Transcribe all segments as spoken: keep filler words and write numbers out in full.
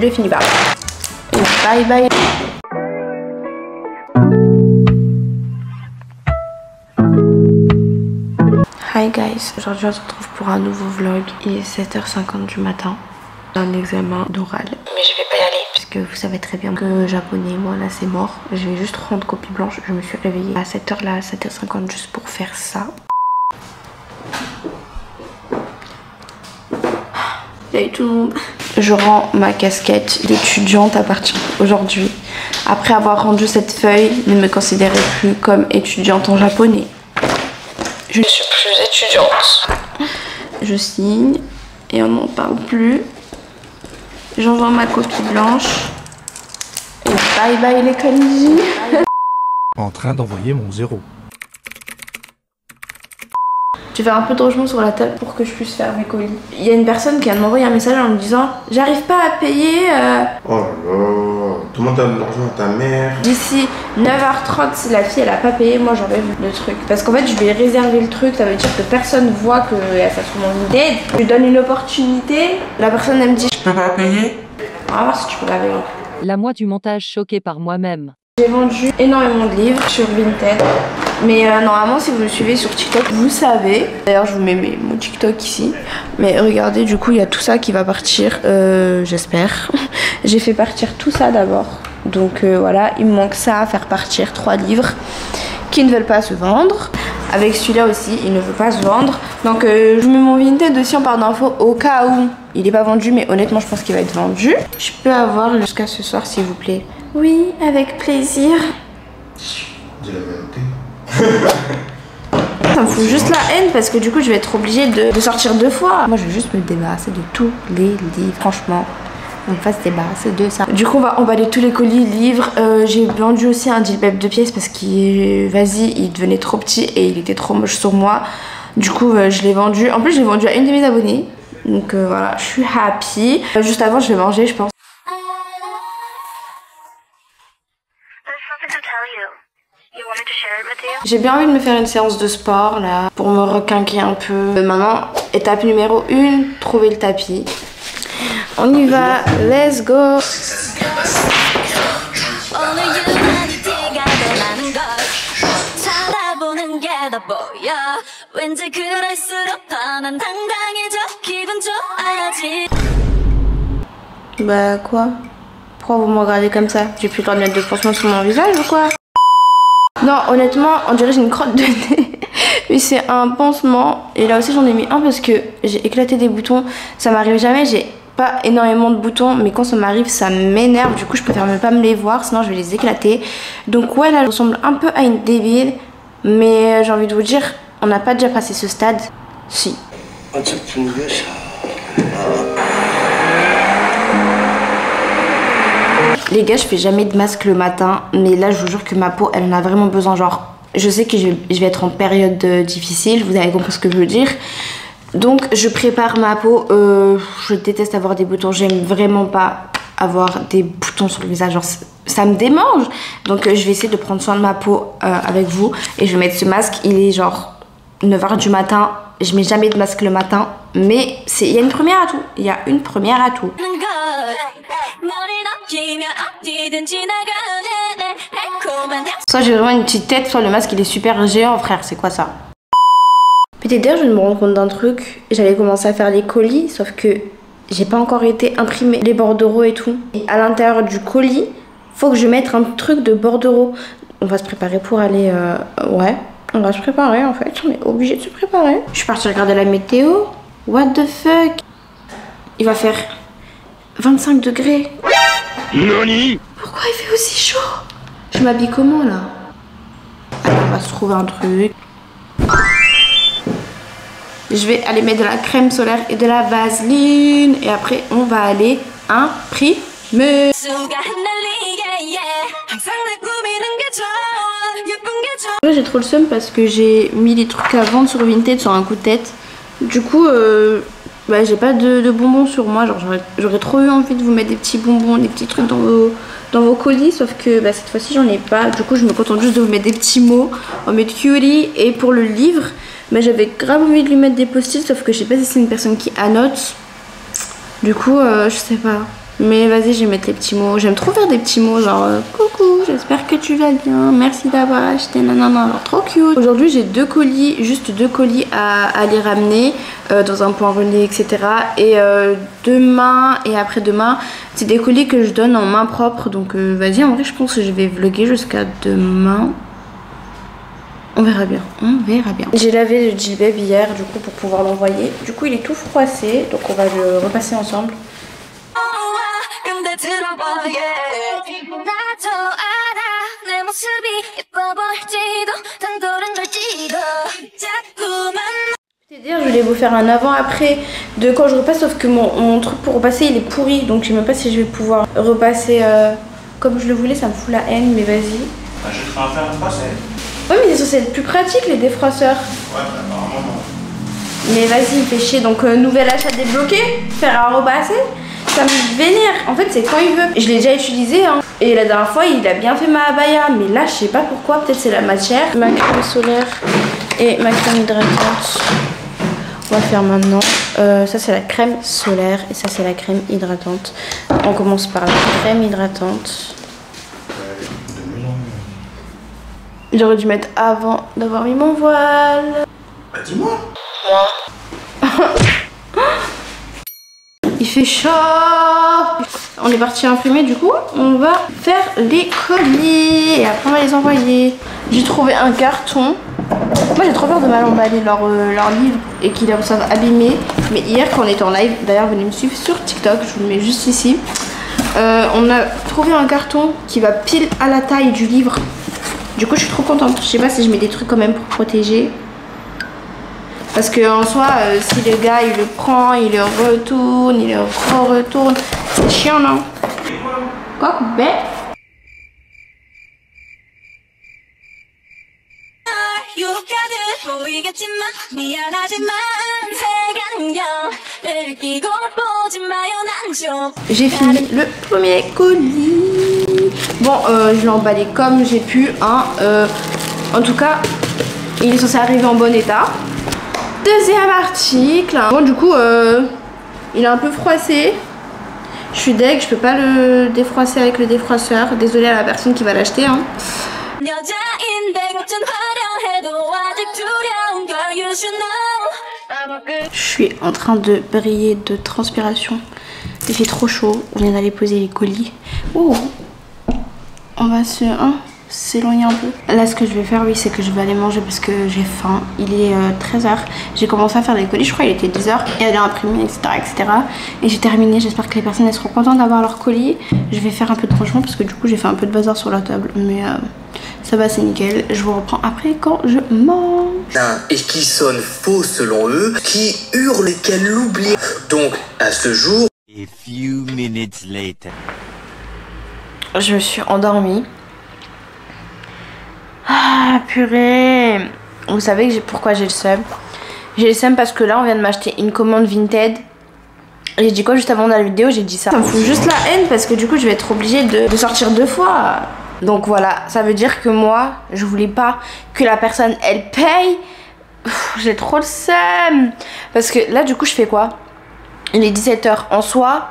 Je finis par là. Bye bye. Hi guys, aujourd'hui on se retrouve pour un nouveau vlog. Il est sept heures cinquante du matin. Un examen d'oral. Mais je vais pas y aller puisque vous savez très bien que japonais, moi là c'est mort. Je vais juste rendre copie blanche. Je me suis réveillée à sept heures là, à sept heures cinquante juste pour faire ça. Salut tout le monde. Je rends ma casquette d'étudiante à partir d'aujourd'hui. Après avoir rendu cette feuille, ne me considérez plus comme étudiante en japonais. Je ne suis plus étudiante. Je signe et on n'en parle plus. J'envoie ma copie blanche. Et bye bye les kanji. En train d'envoyer mon zéro. Je vais faire un peu de rangement sur la table pour que je puisse faire mes colis. Il y a une personne qui a m'envoyé un message en me disant « J'arrive pas à payer... Euh... » Oh là là, tout le monde donne l'argent à ta mère. D'ici neuf heures trente, si la fille elle a pas payé, moi j'enlève le truc. Parce qu'en fait je vais réserver le truc, ça veut dire que personne voit que ça se trouve en idée. Je lui donne une opportunité, la personne elle me dit « Je peux pas payer ?» On va voir si tu peux la payer. La moi du montage choquée par moi-même. J'ai vendu énormément de livres sur Vinted. Mais euh, normalement si vous me suivez sur TikTok, vous savez. D'ailleurs je vous mets mes, mon TikTok ici. Mais regardez, du coup il y a tout ça qui va partir, euh, j'espère. J'ai fait partir tout ça d'abord. Donc euh, voilà, il me manque ça à faire partir. Trois livres qui ne veulent pas se vendre. Avec celui-là aussi, il ne veut pas se vendre. Donc euh, je mets mon Vinted aussi en part d'info au cas où il n'est pas vendu. Mais honnêtement je pense qu'il va être vendu. Je peux avoir jusqu'à ce soir s'il vous plaît. Oui, avec plaisir. De la vérité. Ça me fout juste la haine parce que du coup je vais être obligée de, de sortir deux fois. Moi je vais juste me débarrasser de tous les livres. Franchement, on va se débarrasser de ça. Du coup on va emballer tous les colis, livres. euh, J'ai vendu aussi un dilbeb de pièces parce qu'il, vas-y, il devenait trop petit et il était trop moche sur moi. Du coup euh, je l'ai vendu. En plus je l'ai vendu à une de mes abonnées. Donc euh, voilà, je suis happy. euh, Juste avant je vais manger je pense. J'ai bien envie de me faire une séance de sport là pour me requinquer un peu. Maintenant, étape numéro un, trouver le tapis. On y va, let's go. Bah quoi? Pourquoi vous me regardez comme ça? J'ai plus le droit de mettre de pansement sur mon visage ou quoi? Non, honnêtement, on dirait que j'ai une crotte de nez. Mais c'est un pansement. Et là aussi, j'en ai mis un parce que j'ai éclaté des boutons. Ça m'arrive jamais, j'ai pas énormément de boutons. Mais quand ça m'arrive, ça m'énerve. Du coup, je préfère même pas me les voir, sinon je vais les éclater. Donc ouais, là, je ressemble un peu à une débile. Mais j'ai envie de vous dire, on n'a pas déjà passé ce stade. Si. Les gars, je fais jamais de masque le matin, mais là je vous jure que ma peau elle en a vraiment besoin. Genre, je sais que je vais être en période difficile, vous avez compris ce que je veux dire. Donc je prépare ma peau. euh, Je déteste avoir des boutons, j'aime vraiment pas avoir des boutons sur le visage, genre ça me démange. Donc euh, je vais essayer de prendre soin de ma peau euh, avec vous. Et je vais mettre ce masque, il est genre neuf heures du matin. Je mets jamais de masque le matin, mais il y a une première à tout. Il y a une première à tout. Soit j'ai vraiment une petite tête, soit le masque il est super géant, frère, c'est quoi ça? Peut-être d'ailleurs je me rends compte d'un truc, j'allais commencer à faire les colis, sauf que j'ai pas encore été imprimée, les bordereaux et tout. Et à l'intérieur du colis, faut que je mette un truc de bordereau. On va se préparer pour aller... Euh... Ouais, on va se préparer en fait, on est obligé de se préparer. Je suis partie regarder la météo, what the fuck? Il va faire vingt-cinq degrés. Noni? Pourquoi il fait aussi chaud? Je m'habille comment là? Allez, on va se trouver un truc. Je vais aller mettre de la crème solaire et de la vaseline. Et après on va aller imprimer. J'ai trop le seum parce que j'ai mis les trucs à vendre sur Vinted sur un coup de tête. Du coup euh... bah, j'ai pas de, de bonbons sur moi, genre j'aurais trop eu envie de vous mettre des petits bonbons, des petits trucs dans vos, dans vos colis, sauf que bah, cette fois-ci j'en ai pas. Du coup je me contente juste de vous mettre des petits mots en mode cutie. Et pour le livre, bah, j'avais grave envie de lui mettre des post-it, sauf que je sais pas si c'est une personne qui annote. Du coup euh, je sais pas, Mais vas-y, je vais mettre les petits mots. J'aime trop faire des petits mots, genre euh, coucou, j'espère que tu vas bien, merci d'avoir acheté, nanana, genre trop cute. Aujourd'hui, j'ai deux colis, juste deux colis à aller ramener euh, dans un point relais, et cetera. Et euh, demain et après-demain, c'est des colis que je donne en main propre. Donc euh, vas-y, en vrai, je pense que je vais vlogger jusqu'à demain. On verra bien, on verra bien. J'ai lavé le J-Bab hier, du coup, pour pouvoir l'envoyer. Du coup, il est tout froissé, donc on va le repasser ensemble. C'est-à-dire, je voulais vous faire un avant-après de quand je repasse, sauf que mon, mon truc pour repasser, il est pourri, donc je sais même pas si je vais pouvoir repasser euh, comme je le voulais. Ça me fout la haine, mais vas-y. Bah, je serai en faire un procès. Ouais, mais c'est censé être plus pratique, les défroisseurs. Ouais, apparemment non. Mais vas-y, fais chier. Donc euh, nouvel achat débloqué, faire un repasser. Ça me vénère. En fait, c'est quand il veut. Je l'ai déjà utilisé, hein. Et la dernière fois, il a bien fait ma abaya. Mais là, je sais pas pourquoi. Peut-être c'est la matière. Ma crème solaire et ma crème hydratante. On va faire maintenant. Euh, ça, c'est la crème solaire. Et ça, c'est la crème hydratante. On commence par la crème hydratante. J'aurais dû mettre avant d'avoir mis mon voile. Bah, dis-moi. Moi. Il fait chaud. On est parti imprimer, du coup on va faire les colis et après on va les envoyer. J'ai trouvé un carton. Moi j'ai trop peur de mal emballer leur, euh, leur livre et qu'ils les reçoivent abîmés. Mais hier quand on était en live, d'ailleurs venez me suivre sur TikTok, je vous le mets juste ici, euh, on a trouvé un carton qui va pile à la taille du livre. Du coup je suis trop contente. Je sais pas si je mets des trucs quand même pour protéger. Parce qu'en soi, euh, si le gars il le prend, il le retourne, il le re-retourne, c'est chiant, non? Quoi, coupé? J'ai fini le premier colis. Bon, euh, je l'ai emballé comme j'ai pu, hein. Euh, en tout cas, il est censé arriver en bon état. Deuxième article. Bon, du coup, euh, il est un peu froissé. Je suis deg, je peux pas le défroisser avec le défroisseur. Désolée à la personne qui va l'acheter, hein. Je suis en train de briller de transpiration. Il fait trop chaud. On vient d'aller poser les colis. Oh. On va se... Hein, s'éloigner un peu. Là ce que je vais faire, oui, c'est que je vais aller manger parce que j'ai faim. Il est euh, treize heures, j'ai commencé à faire des colis, je crois il était dix heures, et aller imprimer, etc, etc. Et j'ai terminé. J'espère que les personnes elles seront contentes d'avoir leur colis. Je vais faire un peu de rangement parce que du coup j'ai fait un peu de bazar sur la table, mais euh, ça va, c'est nickel. Je vous reprends après quand je mange. Et qui sonne faux selon eux, qui hurle et qu'elle l'oublie. Donc à ce jour, a few minutes later, je me suis endormie. Ah purée. Vous savez que pourquoi j'ai le seum? J'ai le seum parce que là on vient de m'acheter une commande Vinted. Et j'ai dit quoi juste avant dans la vidéo? J'ai dit ça. Ça me fout juste la haine parce que du coup je vais être obligée de, de sortir deux fois. Donc voilà, ça veut dire que moi je voulais pas que la personne elle paye. J'ai trop le seum. Parce que là du coup je fais quoi? Il est dix-sept heures en soi.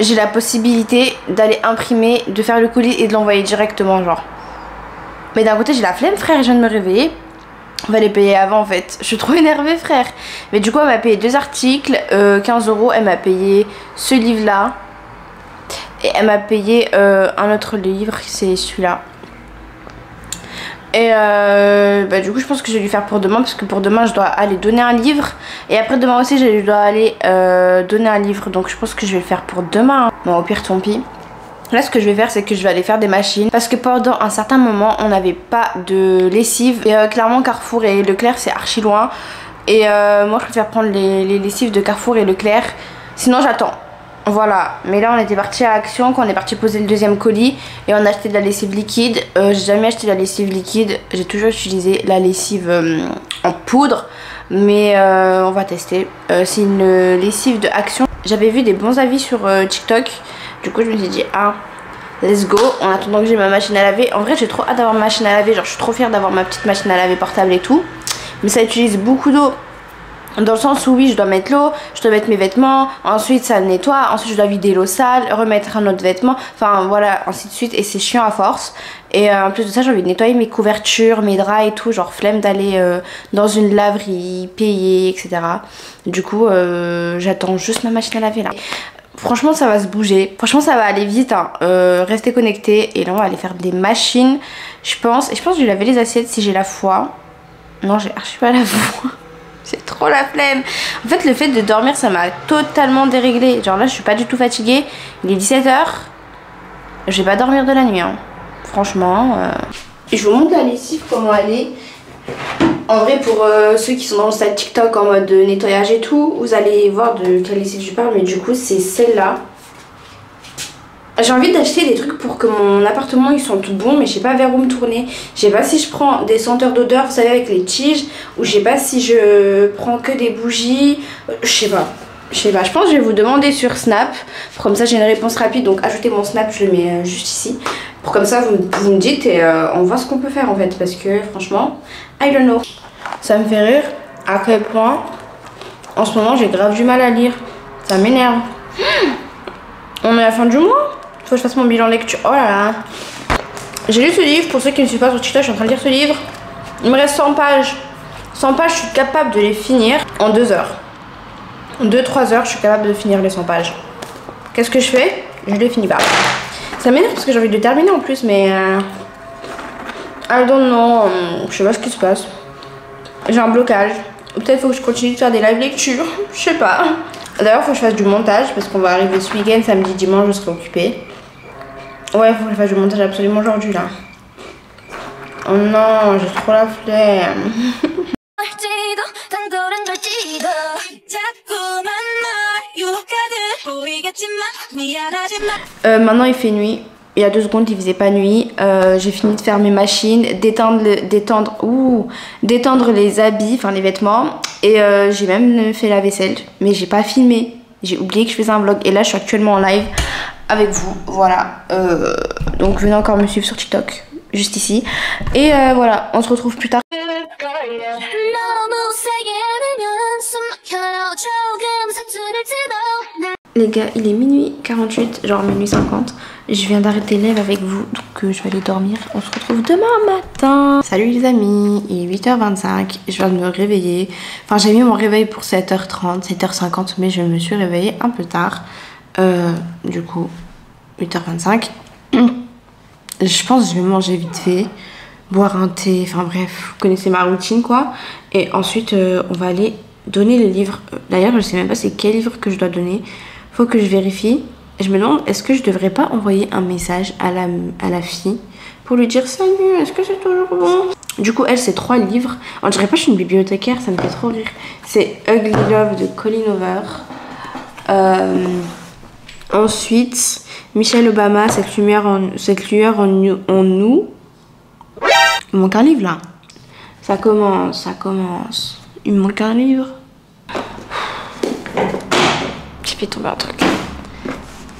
J'ai la possibilité d'aller imprimer, de faire le colis et de l'envoyer directement, genre. Mais d'un côté j'ai la flemme, frère, je viens de me réveiller. On va les payer avant en fait. Je suis trop énervée, frère. Mais du coup elle m'a payé deux articles, euh, quinze euros. Elle m'a payé ce livre là. Et elle m'a payé euh, un autre livre, c'est celui-là. Et euh, bah, du coup je pense que je vais lui faire pour demain. Parce que pour demain je dois aller donner un livre. Et après demain aussi je dois aller euh, donner un livre. Donc je pense que je vais le faire pour demain. Bon au pire tant pis. Là ce que je vais faire c'est que je vais aller faire des machines. Parce que pendant un certain moment on n'avait pas de lessive. Et euh, clairement Carrefour et Leclerc c'est archi loin. Et euh, moi je préfère prendre les, les lessives de Carrefour et Leclerc. Sinon j'attends. Voilà. Mais là on était parti à Action. Quand on est parti poser le deuxième colis. Et on a acheté de la lessive liquide. euh, J'ai jamais acheté de la lessive liquide. J'ai toujours utilisé la lessive euh, en poudre. Mais euh, on va tester. euh, C'est une lessive de Action. J'avais vu des bons avis sur euh, TikTok. Du coup je me suis dit ah let's go, en attendant que j'ai ma machine à laver. En vrai j'ai trop hâte d'avoir ma machine à laver, genre je suis trop fière d'avoir ma petite machine à laver portable et tout. Mais ça utilise beaucoup d'eau Dans le sens où oui, je dois mettre l'eau, je dois mettre mes vêtements, ensuite ça le nettoie, ensuite je dois vider l'eau sale, remettre un autre vêtement, enfin voilà, ainsi de suite, et c'est chiant à force. Et euh, en plus de ça, j'ai envie de nettoyer mes couvertures, mes draps et tout, genre flemme d'aller euh, dans une laverie, payer, et cetera. Du coup, euh, j'attends juste ma machine à laver là. Franchement, ça va se bouger. Franchement, ça va aller vite, hein. Euh, restez connectés. Et là, on va aller faire des machines, je pense. Et je pense que je vais laver les assiettes si j'ai la foi. Non, j'ai archi pas la foi. C'est trop la flemme. En fait, le fait de dormir, ça m'a totalement déréglée. Genre là, je suis pas du tout fatiguée. Il est dix-sept heures. Je vais pas dormir de la nuit, hein. Franchement. Euh... Et je vous montre la lessive, comment elle est. En vrai, pour euh, ceux qui sont dans le style TikTok en mode de nettoyage et tout, vous allez voir de quelle lessive je parle, mais du coup, c'est celle-là. J'ai envie d'acheter des trucs pour que mon appartement, il sente bon, mais je sais pas vers où me tourner. Je sais pas si je prends des senteurs d'odeur, vous savez, avec les tiges, ou je sais pas si je prends que des bougies, je sais pas. Je sais pas, je pense que je vais vous demander sur Snap. Comme ça, j'ai une réponse rapide. Donc, ajoutez mon Snap, je le mets juste ici. Pour comme ça, vous, vous me dites et euh, on voit ce qu'on peut faire en fait. Parce que franchement, I don't know. Ça me fait rire à quel point en ce moment j'ai grave du mal à lire. Ça m'énerve. Mmh. On est à la fin du mois. Faut que je fasse mon bilan lecture. Oh là là. J'ai lu ce livre. Pour ceux qui ne suivent pas sur TikTok, je suis en train de lire ce livre. Il me reste cent pages. cent pages, je suis capable de les finir en deux heures. deux trois heures, je suis capable de finir les cent pages. Qu'est-ce que je fais? Je les finis pas. Ça m'énerve parce que j'ai envie de les terminer en plus, mais... Euh... I don't know, je sais pas ce qui se passe. J'ai un blocage. Peut-être faut que je continue de faire des live lectures, je sais pas. D'ailleurs, faut que je fasse du montage parce qu'on va arriver ce week-end, samedi, dimanche, je serai occupée. Ouais, faut que je fasse du montage absolument aujourd'hui, là. Oh non, j'ai trop la flemme. Euh, maintenant il fait nuit. Il y a deux secondes il faisait pas nuit. euh, J'ai fini de faire mes machines, d'étendre le, les habits, enfin les vêtements. Et euh, j'ai même fait la vaisselle. Mais j'ai pas filmé, j'ai oublié que je faisais un vlog. Et là je suis actuellement en live avec vous. Voilà, euh, donc venez encore me suivre sur TikTok, juste ici. Et euh, voilà, on se retrouve plus tard. Les gars, il est minuit quarante-huit, genre minuit cinquante. Je viens d'arrêter live avec vous, donc euh, je vais aller dormir. On se retrouve demain matin. Salut les amis, il est huit heures vingt-cinq. Je viens de me réveiller. Enfin, j'ai mis mon réveil pour sept heures trente, sept heures cinquante, mais je me suis réveillée un peu tard. Euh, du coup, huit heures vingt-cinq. Je pense que je vais manger vite fait, boire un thé, enfin bref, vous connaissez ma routine quoi. Et ensuite, euh, on va aller donner les livres. D'ailleurs, je sais même pas c'est quel livre que je dois donner. Faut que je vérifie. Et je me demande, est-ce que je devrais pas envoyer un message à la, à la fille pour lui dire salut, est-ce que c'est toujours bon? Du coup, elle, c'est trois livres. On dirait pas je suis une bibliothécaire, ça me fait trop rire. C'est Ugly Love de Colleen Hoover. Euh... Ensuite, Michelle Obama, cette lumière en, cette lueur en, en nous. Il manque un livre là. Ça commence, ça commence. Il me manque un livre. J'ai fait tomber un truc.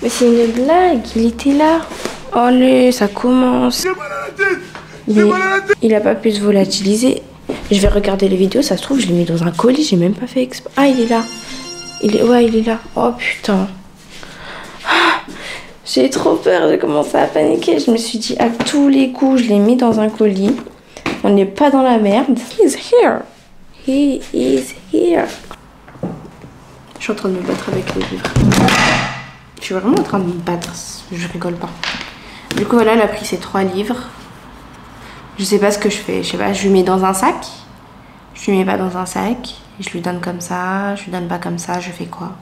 Mais c'est une blague, il était là. Allez, ça commence. Mais il a pas pu se volatiliser. Je vais regarder les vidéos, ça se trouve, je l'ai mis dans un colis, j'ai même pas fait exprès. Ah, il est là. Il est... Ouais, il est là. Oh putain. J'ai trop peur, j'ai commencé à paniquer. Je me suis dit à tous les coups, je l'ai mis dans un colis. On n'est pas dans la merde. He's here. He is here. Je suis en train de me battre avec les livres. Je suis vraiment en train de me battre. Je rigole pas. Du coup, voilà, elle a pris ses trois livres. Je sais pas ce que je fais. Je sais pas, je lui mets dans un sac. Je lui mets pas dans un sac. Je lui donne comme ça. Je lui donne pas comme ça. Je fais quoi?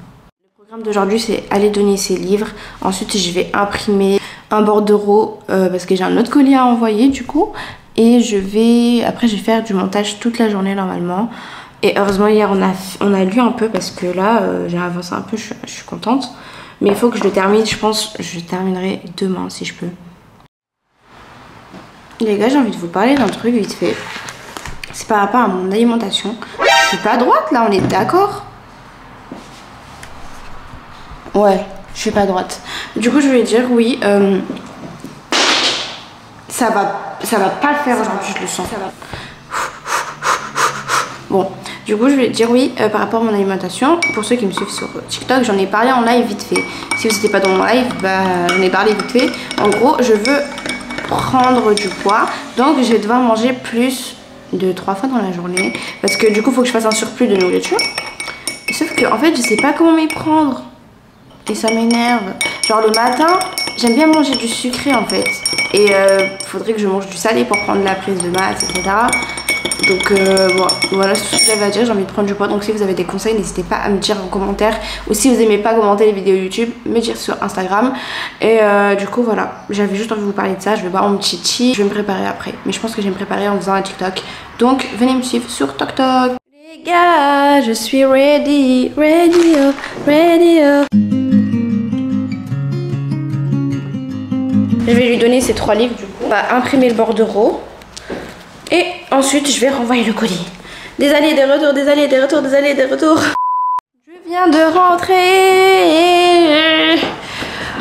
D'aujourd'hui c'est aller donner ses livres, ensuite je vais imprimer un bordereau euh, parce que j'ai un autre colis à envoyer du coup, et je vais après je vais faire du montage toute la journée normalement. Et heureusement hier on a, on a lu un peu parce que là euh, j'ai avancé un peu, je, je suis contente, mais il faut que je le termine, je pense je terminerai demain si je peux. Les gars, j'ai envie de vous parler d'un truc vite fait, c'est par rapport à mon alimentation. Je suis pas droite là, on est d'accord? Ouais, je suis pas droite. Du coup, je voulais dire, oui, euh, ça va, ça va pas le faire aujourd'hui, je le sens. Ça va. Bon, Du coup je voulais dire oui euh, par rapport à mon alimentation. Pour ceux qui me suivent sur TikTok, j'en ai parlé en live vite fait. Si vous n'étiez pas dans mon live, bah, j'en ai parlé vite fait. En gros je veux prendre du poids, donc je vais devoir manger plus de trois fois dans la journée, parce que du coup il faut que je fasse un surplus de nourriture. Sauf que en fait je sais pas comment m'y prendre et ça m'énerve. Genre le matin j'aime bien manger du sucré en fait, et euh, faudrait que je mange du salé pour prendre la prise de masse, etc. Donc euh, bon, voilà, c'est tout ce que j'avais à dire. J'ai envie de prendre du poids, donc si vous avez des conseils n'hésitez pas à me dire en commentaire, ou si vous aimez pas commenter les vidéos YouTube, me dire sur Instagram. Et euh, du coup voilà, j'avais juste envie de vous parler de ça. Je vais boire mon chichi, je vais me préparer après, mais je pense que je vais me préparer en faisant un TikTok, donc venez me suivre sur TikTok. Les gars, je suis ready, ready, oh, ready, oh. Je vais lui donner ces trois livres du coup. On va imprimer le bordereau. Et ensuite, je vais renvoyer le colis. Des allées, des retours, des allées, des retours, des allées, des retours. Je viens de rentrer.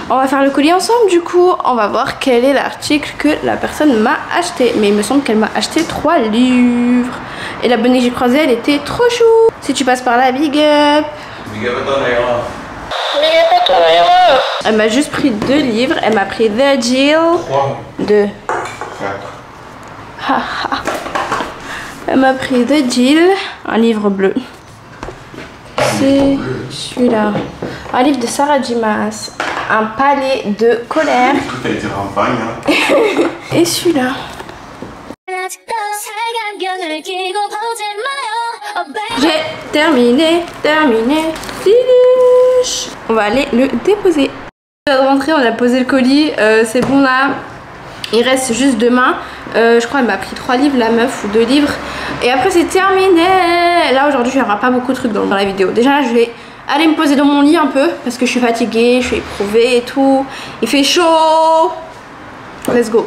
On va faire le colis ensemble du coup. On va voir quel est l'article que la personne m'a acheté. Mais il me semble qu'elle m'a acheté trois livres. Et la bonne que j'ai croisée, elle était trop chou. Si tu passes par là, big up. Big up à ton aéro. Elle m'a juste pris deux livres, elle m'a pris The Deal. Trois. Deux. Quatre. Elle m'a pris The Deal, un livre bleu. C'est celui-là. Un livre de Sarah J. Maas. Un palais de colère. Tout a été rampagne, hein. Et celui-là. J'ai terminé, terminé. On va aller le déposer. On est rentré, on a posé le colis, euh, c'est bon là. Il reste juste demain. Euh, je crois qu'elle m'a pris trois livres, la meuf, ou deux livres. Et après c'est terminé. Là aujourd'hui il n'y aura pas beaucoup de trucs dans, dans la vidéo. Déjà là je vais aller me poser dans mon lit un peu, parce que je suis fatiguée, je suis éprouvée et tout. Il fait chaud. Let's go.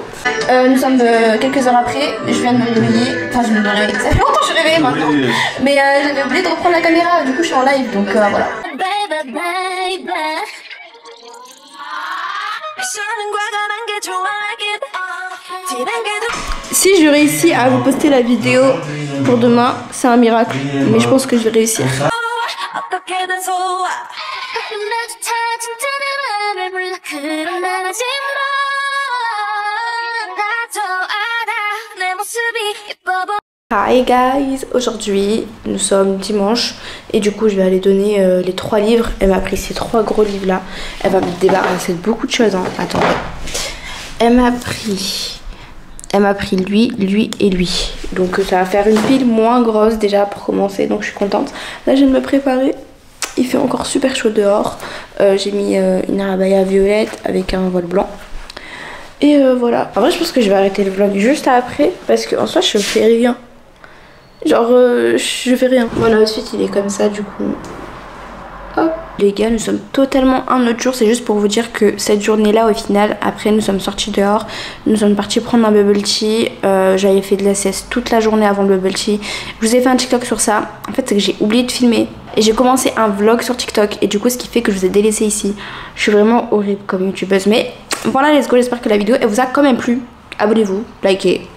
Euh, nous sommes euh, quelques heures après, je viens de me réveiller, enfin je me réveille, ça fait longtemps que je suis réveillée maintenant, mais euh, j'avais oublié de reprendre la caméra, du coup je suis en live, donc euh, voilà. Si je réussis à vous poster la vidéo pour demain, c'est un miracle, mais je pense que je vais réussir. Hi guys, aujourd'hui nous sommes dimanche et du coup je vais aller donner euh, les trois livres. Elle m'a pris ces trois gros livres là. Elle va me débarrasser de beaucoup de choses, hein. Attendez. Elle m'a pris Elle m'a pris lui, lui et lui. Donc ça va faire une pile moins grosse déjà pour commencer, donc je suis contente. Là je viens de me préparer. Il fait encore super chaud dehors. euh, J'ai mis euh, une arabaya violette avec un voile blanc. Et euh, voilà. En vrai je pense que je vais arrêter le vlog juste après, parce qu'en soi je fais rien. Genre euh, je fais rien. Voilà, ensuite il est comme ça du coup. Hop. Les gars, nous sommes totalement un autre jour. C'est juste pour vous dire que cette journée là au final, après nous sommes sortis dehors, nous sommes partis prendre un bubble tea. euh, J'avais fait de la sieste toute la journée avant le bubble tea. Je vous ai fait un TikTok sur ça. En fait c'est que j'ai oublié de filmer et j'ai commencé un vlog sur TikTok, et du coup ce qui fait que je vous ai délaissé ici. Je suis vraiment horrible comme youtubeuse, mais voilà, let's go. J'espère que la vidéo elle vous a quand même plu. Abonnez-vous, likez.